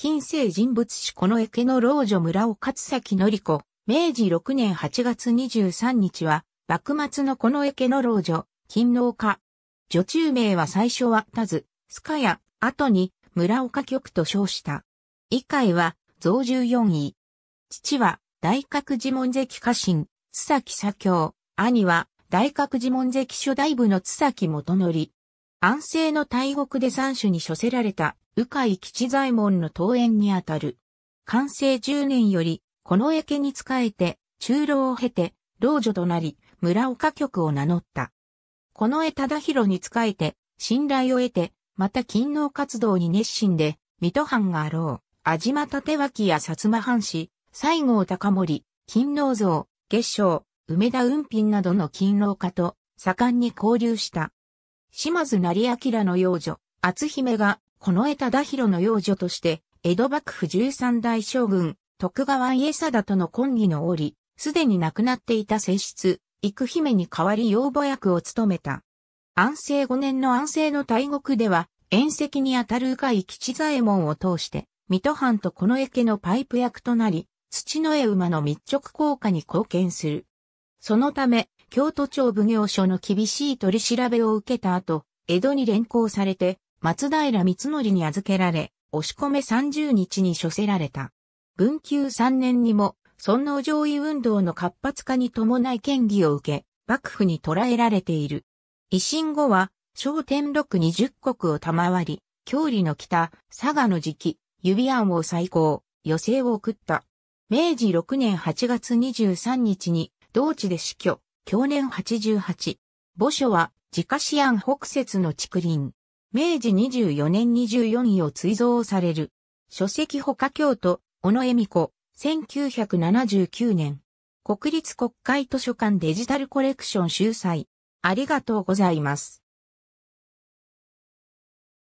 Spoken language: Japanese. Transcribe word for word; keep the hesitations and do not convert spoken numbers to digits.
近世人物志この池の老女村尾勝崎典子、めいじろくねんはちがつにじゅうさんにちは、幕末のこの池の老女、勤労家。女中名は最初は田津、塚や、後に村岡局と称した。以下は、蔵十四位。父は、大覚寺門跡家臣、津崎左京。兄は、大覚寺門跡初代部の津崎元則。安政の大獄で三種に処せられた、鵜飼吉左衛門の遠縁にあたる。かんせいじゅうねんより、この池に仕えて、中老を経て、老女となり、村岡局を名乗った。この江忠広に仕えて、信頼を得て、また勤労活動に熱心で、水戸藩があろう、安嶋立脇や薩摩藩士、西郷隆盛、勤労蔵、月商、梅田雲賓などの勤労家と、盛んに交流した。島津斉彬の養女、篤姫が、この江忠広の養女として、江戸幕府じゅうさんだい将軍、徳川家定との婚儀の折、すでに亡くなっていた正室、幾姫に代わり養母役を務めた。あんせいごねんの安政の大獄では、縁戚にあたる鵜飼吉左衛門を通して、水戸藩とこの池のパイプ役となり、土の絵馬の密直硬化に貢献する。そのため、京都町奉行所の厳しい取り調べを受けた後、江戸に連行されて、松平光則に預けられ、押込さんじゅうにちに処せられた。ぶんきゅうさんねんにも、尊王攘夷運動の活発化に伴い嫌疑を受け、幕府に捕らえられている。維新後は、小天禄二十石を賜り、郷里の北、佐賀の時期、指案を再考、余制を送った。めいじろくねんはちがつにじゅうさんにちに、同地で死去、享年はちじゅうはち。墓所は、自家市安北節の竹林。めいじにじゅうよねんにじゅうよんいを追贈される。書籍ほか京都、小野恵美子。せんきゅうひゃくななじゅうきゅうねん、国立国会図書館デジタルコレクション収載。ありがとうございます。